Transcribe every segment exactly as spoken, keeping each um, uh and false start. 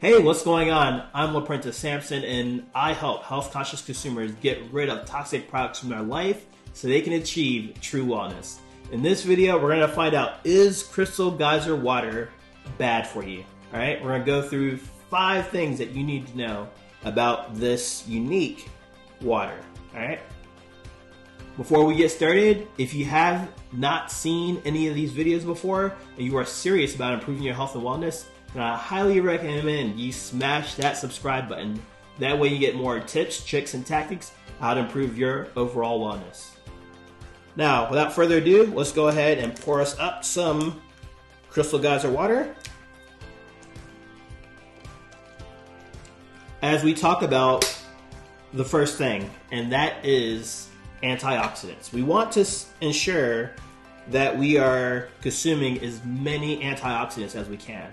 Hey, what's going on? I'm LaPrentiss Sampson, and I help health-conscious consumers get rid of toxic products from their life so they can achieve true wellness. In this video, we're gonna find out, is Crystal Geyser water bad for you? All right, we're gonna go through five things that you need to know about this unique water, all right? Before we get started, if you have not seen any of these videos before and you are serious about improving your health and wellness, and I highly recommend you smash that subscribe button. That way you get more tips, tricks, and tactics how to improve your overall wellness. Now, without further ado, let's go ahead and pour us up some Crystal Geyser water. As we talk about the first thing, and that is antioxidants. We want to ensure that we are consuming as many antioxidants as we can.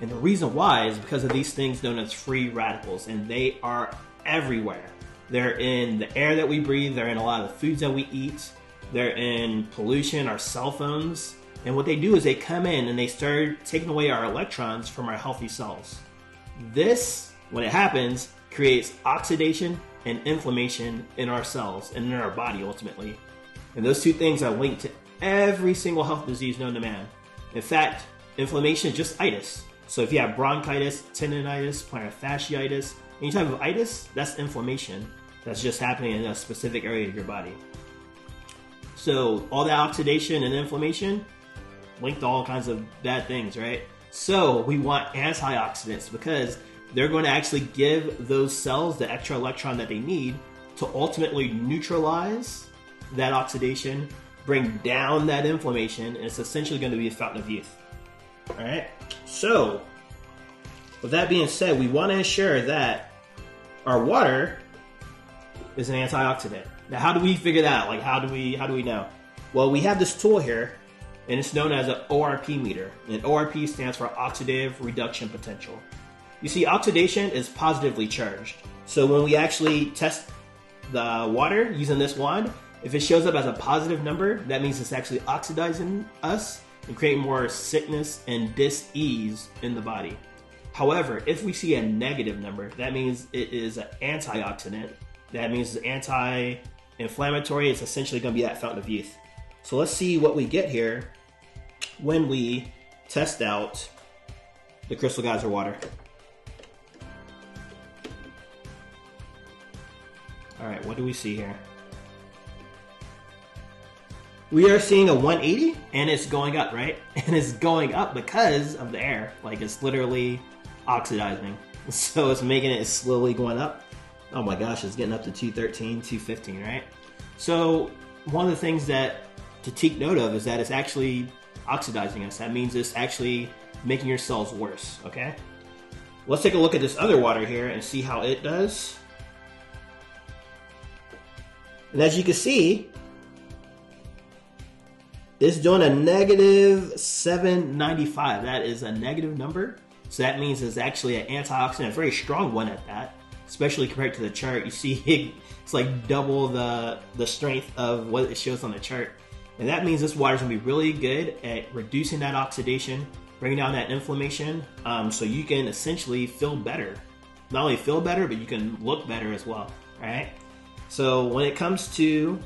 And the reason why is because of these things known as free radicals, and they are everywhere. They're in the air that we breathe, they're in a lot of the foods that we eat, they're in pollution, our cell phones, and what they do is they come in and they start taking away our electrons from our healthy cells. This, when it happens, creates oxidation and inflammation in our cells and in our body ultimately. And those two things are linked to every single health disease known to man. In fact, inflammation is just itis. So if you have bronchitis, tendonitis, plantar fasciitis, any type of itis, that's inflammation that's just happening in a specific area of your body. So all that oxidation and inflammation linked to all kinds of bad things, right? So we want antioxidants because they're going to actually give those cells the extra electron that they need to ultimately neutralize that oxidation, bring down that inflammation, and it's essentially going to be a fountain of youth. All right, so with that being said, we want to ensure that our water is an antioxidant. Now, how do we figure that out? Like, how do we how do we know? Well, we have this tool here, and it's known as an O R P meter. And O R P stands for oxidative reduction potential. You see, oxidation is positively charged. So when we actually test the water using this wand, if it shows up as a positive number, that means it's actually oxidizing us and create more sickness and dis-ease in the body. However, if we see a negative number, that means it is an antioxidant. That means it's anti-inflammatory. It's essentially going to be that fountain of youth. So let's see what we get here when we test out the Crystal Geyser water. All right, what do we see here? We are seeing a one eighty, and it's going up, right? And it's going up because of the air. Like, it's literally oxidizing. So it's making it slowly going up. Oh my gosh, it's getting up to two thirteen, two fifteen, right? So one of the things that to take note of is that it's actually oxidizing us. That means it's actually making your cells worse, okay? Let's take a look at this other water here and see how it does. And as you can see, it's doing a negative seven ninety-five. That is a negative number. So that means it's actually an antioxidant, a very strong one at that, especially compared to the chart. You see, it's like double the, the strength of what it shows on the chart. And that means this water is gonna be really good at reducing that oxidation, bringing down that inflammation, um, so you can essentially feel better. Not only feel better, but you can look better as well, all right? So when it comes to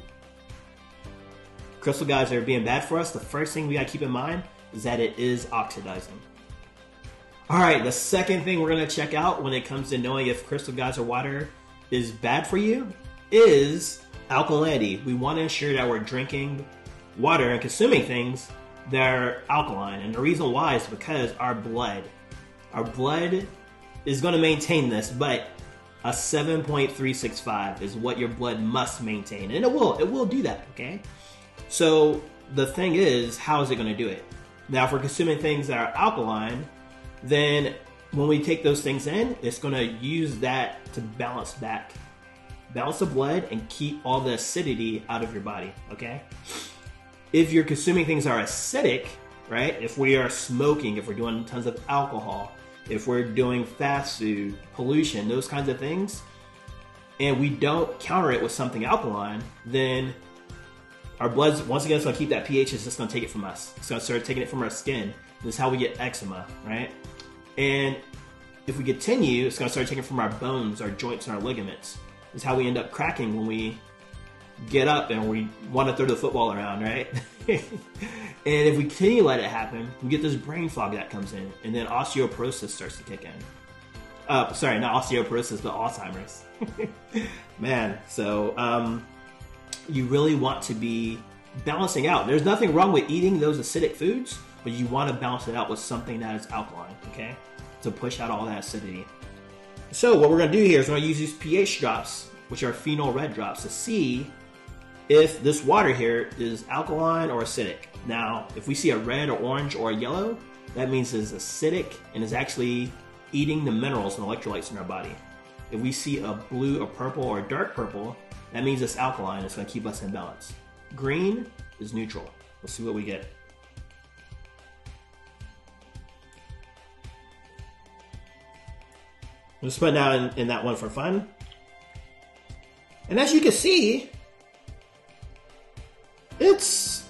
Crystal Geyser being bad for us, the first thing we gotta keep in mind is that it is oxidizing. All right, the second thing we're gonna check out when it comes to knowing if Crystal Geyser water is bad for you is alkalinity. We wanna ensure that we're drinking water and consuming things that are alkaline. And the reason why is because our blood, our blood is gonna maintain this, but a seven point three six five is what your blood must maintain. And it will, it will do that, okay? So the thing is, how is it going to do it? Now, if we're consuming things that are alkaline, then when we take those things in, it's going to use that to balance back, balance the blood and keep all the acidity out of your body, okay? If you're consuming things that are acidic, right? If we are smoking, if we're doing tons of alcohol, if we're doing fast food, pollution, those kinds of things, and we don't counter it with something alkaline, then our blood's, once again, it's gonna keep that pH, it's just gonna take it from us. It's gonna start taking it from our skin. This is how we get eczema, right? And If we continue, it's going to start taking from our bones, our joints, and our ligaments. It's how we end up cracking when we get up and we want to throw the football around, right? And if we continue to let it happen, we get this brain fog that comes in, and then osteoporosis starts to kick in. Uh, sorry, not osteoporosis, but Alzheimer's. Man, so um, you really want to be balancing out. There's nothing wrong with eating those acidic foods, but you want to balance it out with something that is alkaline, okay? To push out all that acidity. So what we're going to do here is we're going to use these pH drops, which are phenol red drops, to see if this water here is alkaline or acidic. Now, if we see a red or orange or a yellow, that means it's acidic and is actually eating the minerals and electrolytes in our body. If we see a blue or purple or dark purple, that means it's alkaline. It's going to keep us in balance. Green is neutral. Let's see what we get. I'm just putting out in, in that one for fun. And as you can see, it's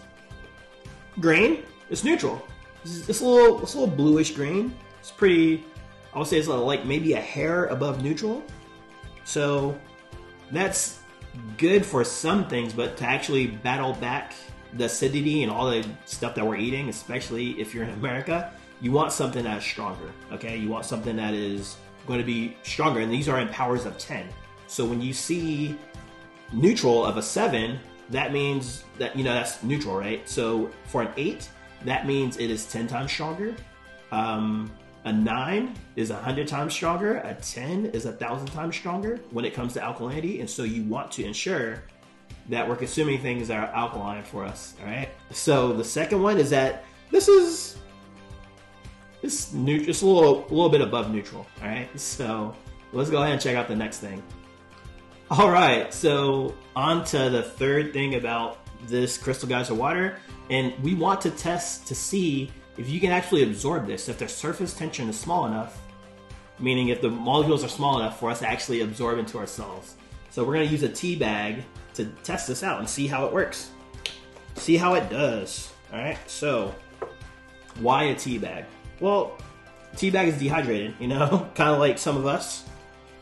green. It's neutral. It's, it's, a little, it's a little bluish green. It's pretty, I would say it's like maybe a hair above neutral. So that's good for some things, but to actually battle back the acidity and all the stuff that we're eating, especially if you're in America, you want something that's stronger, okay? You want something that is going to be stronger, and these are in powers of ten. So when you see neutral of a seven, that means that, you know, that's neutral, right? So for an eight, that means it is ten times stronger. Um, a nine is one hundred times stronger. A ten is one thousand times stronger when it comes to alkalinity. And so you want to ensure that we're consuming things that are alkaline for us, all right? So the second one is that this is It's, new, it's a little, a little bit above neutral, all right? So let's go ahead and check out the next thing. All right, so on to the third thing about this Crystal Geyser water, and we want to test to see if you can actually absorb this, if the surface tension is small enough, meaning if the molecules are small enough for us to actually absorb into our cells. So we're gonna use a tea bag to test this out and see how it works. See how it does, all right? So why a tea bag? Well, teabag is dehydrated, you know, kind of like some of us.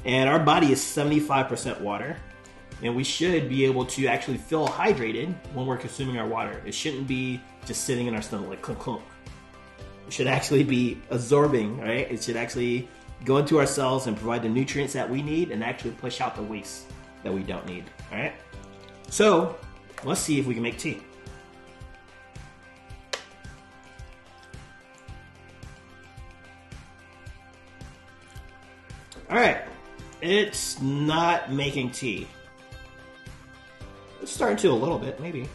And our body is seventy-five percent water. And we should be able to actually feel hydrated when we're consuming our water. It shouldn't be just sitting in our stomach like clunk clunk. It should actually be absorbing, right? It should actually go into our cells and provide the nutrients that we need and actually push out the waste that we don't need, all right? So let's see if we can make tea. Alright, it's not making tea. It's starting to a little bit, maybe.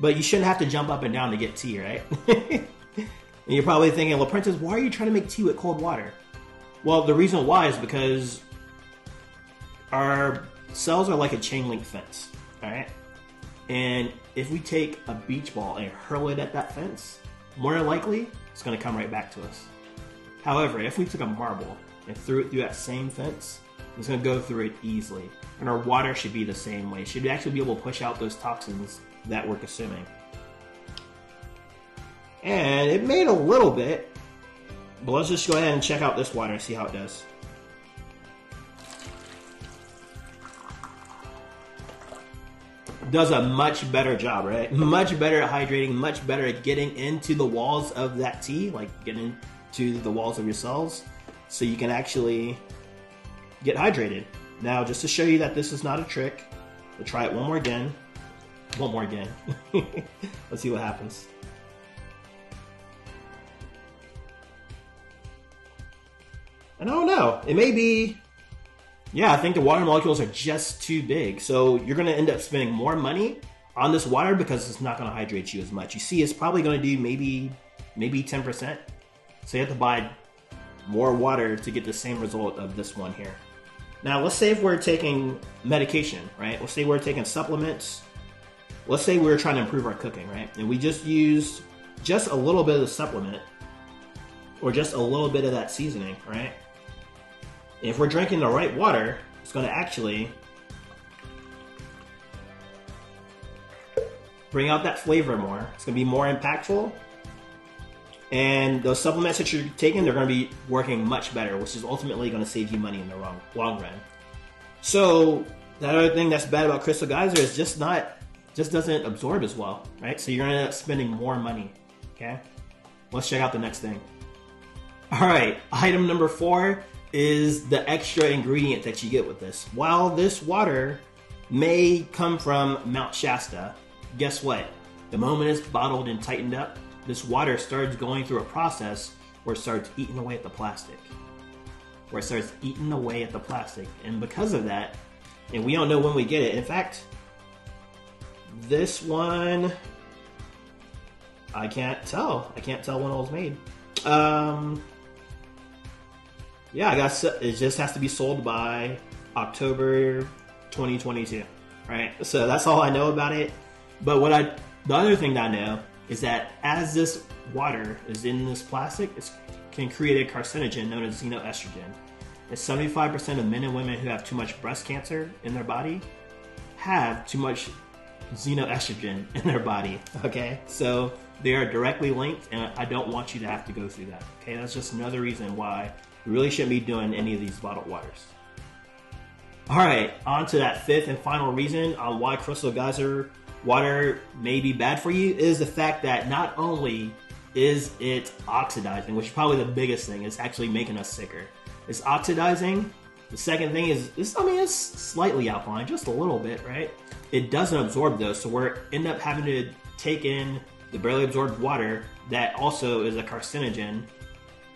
But you shouldn't have to jump up and down to get tea, right? And you're probably thinking, LaPrentiss, why are you trying to make tea with cold water? Well, the reason why is because our cells are like a chain link fence, alright? And if we take a beach ball and hurl it at that fence, more than likely, it's going to come right back to us. However, if we took a marble and threw it through that same fence, it's going to go through it easily. And our water should be the same way. It should actually be able to push out those toxins that we're consuming. And it made a little bit, but let's just go ahead and check out this water and see how it does. It does a much better job, right? Much better at hydrating, much better at getting into the walls of that tea, like getting into the walls of your cells, so you can actually get hydrated. Now, just to show you that this is not a trick, we'll try it one more again. One more again. Let's see what happens. And I don't know, it may be, yeah, I think the water molecules are just too big. So you're gonna end up spending more money on this water because it's not gonna hydrate you as much. You see, it's probably gonna do maybe, maybe ten percent. So you have to buy more water to get the same result of this one here. Now, let's say if we're taking medication, right? Let's say we're taking supplements. Let's say we're trying to improve our cooking, right? And we just used just a little bit of the supplement or just a little bit of that seasoning, right? And if we're drinking the right water, it's going to actually bring out that flavor more. It's going to be more impactful. And those supplements that you're taking, they're going to be working much better, which is ultimately going to save you money in the long, long run. So the other thing that's bad about Crystal Geyser is just not, just doesn't absorb as well, right? So you're going to end up spending more money, okay? Let's check out the next thing. All right, item number four is the extra ingredient that you get with this. While this water may come from Mount Shasta, guess what? The moment it's bottled and tightened up, this water starts going through a process where it starts eating away at the plastic. Where it starts eating away at the plastic. And because of that, and we don't know when we get it. In fact, this one, I can't tell. I can't tell when it was made. Um, yeah, I guess it just has to be sold by October twenty twenty-two, right? So that's all I know about it. But what I, the other thing that I know is that as this water is in this plastic, it can create a carcinogen known as xenoestrogen. It's seventy-five percent of men and women who have too much breast cancer in their body have too much xenoestrogen in their body, okay? So they are directly linked, and I don't want you to have to go through that, okay? That's just another reason why we really shouldn't be doing any of these bottled waters. All right, on to that fifth and final reason on why Crystal Geyser water may be bad for you is the fact that not only is it oxidizing, which is probably the biggest thing, it's actually making us sicker. It's oxidizing. The second thing is, it's, I mean, it's slightly alkaline, just a little bit, right? It doesn't absorb those, so we're end up having to take in the barely absorbed water that also is a carcinogen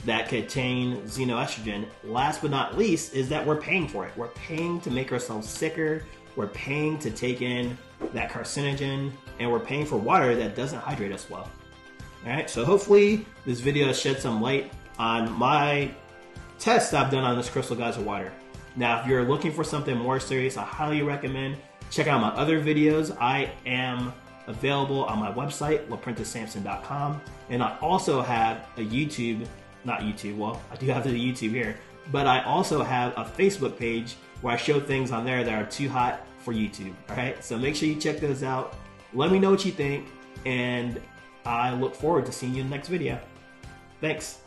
that contain xenoestrogen. Last but not least is that we're paying for it. We're paying to make ourselves sicker. We're paying to take in that carcinogen, and we're paying for water that doesn't hydrate us well. All right, so hopefully this video shed some light on my tests I've done on this Crystal Geyser water. Now, if you're looking for something more serious, I highly recommend checking out my other videos. I am available on my website, LaPrentiss Sampson dot com, and I also have a YouTube, not YouTube, well, I do have the YouTube here, but I also have a Facebook page where I show things on there that are too hot for YouTube, all right? So make sure you check those out. Let me know what you think, and I look forward to seeing you in the next video. Thanks.